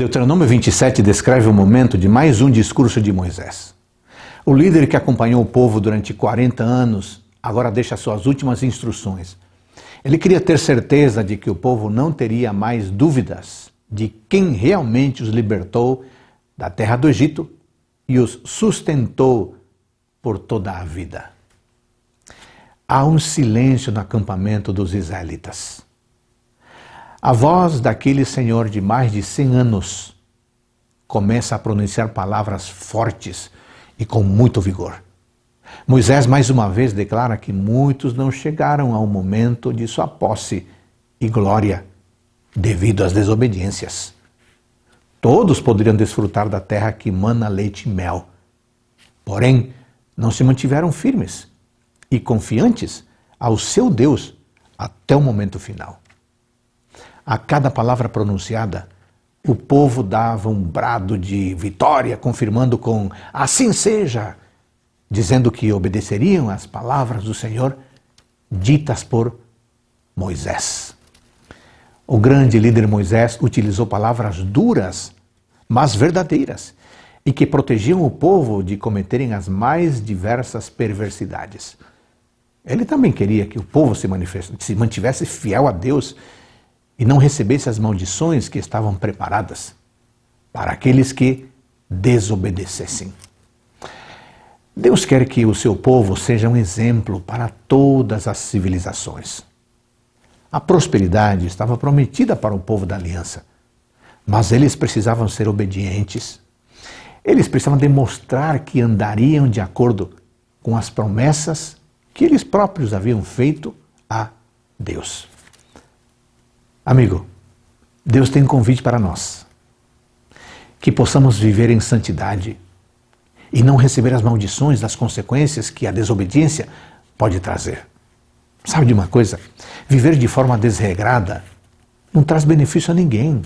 Deuteronômio 27 descreve o momento de mais um discurso de Moisés. O líder que acompanhou o povo durante 40 anos, agora deixa suas últimas instruções. Ele queria ter certeza de que o povo não teria mais dúvidas de quem realmente os libertou da terra do Egito e os sustentou por toda a vida. Há um silêncio no acampamento dos israelitas. A voz daquele senhor de mais de 100 anos começa a pronunciar palavras fortes e com muito vigor. Moisés mais uma vez declara que muitos não chegaram ao momento de sua posse e glória devido às desobediências. Todos poderiam desfrutar da terra que mana leite e mel. Porém, não se mantiveram firmes e confiantes ao seu Deus até o momento final. A cada palavra pronunciada, o povo dava um brado de vitória, confirmando com "assim seja", dizendo que obedeceriam às palavras do Senhor ditas por Moisés. O grande líder Moisés utilizou palavras duras, mas verdadeiras, e que protegiam o povo de cometerem as mais diversas perversidades. Ele também queria que o povo se mantivesse fiel a Deus e não recebesse as maldições que estavam preparadas para aqueles que desobedecessem. Deus quer que o seu povo seja um exemplo para todas as civilizações. A prosperidade estava prometida para o povo da aliança, mas eles precisavam ser obedientes. Eles precisavam demonstrar que andariam de acordo com as promessas que eles próprios haviam feito a Deus. Amigo, Deus tem um convite para nós, que possamos viver em santidade e não receber as maldições das consequências que a desobediência pode trazer. Sabe de uma coisa? Viver de forma desregrada não traz benefício a ninguém,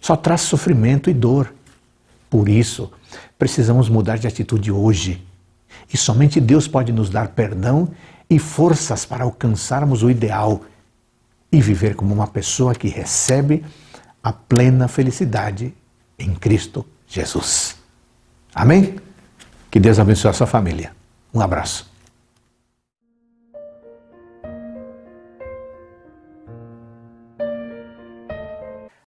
só traz sofrimento e dor. Por isso, precisamos mudar de atitude hoje, e somente Deus pode nos dar perdão e forças para alcançarmos o ideal e viver como uma pessoa que recebe a plena felicidade em Cristo Jesus. Amém? Que Deus abençoe a sua família. Um abraço.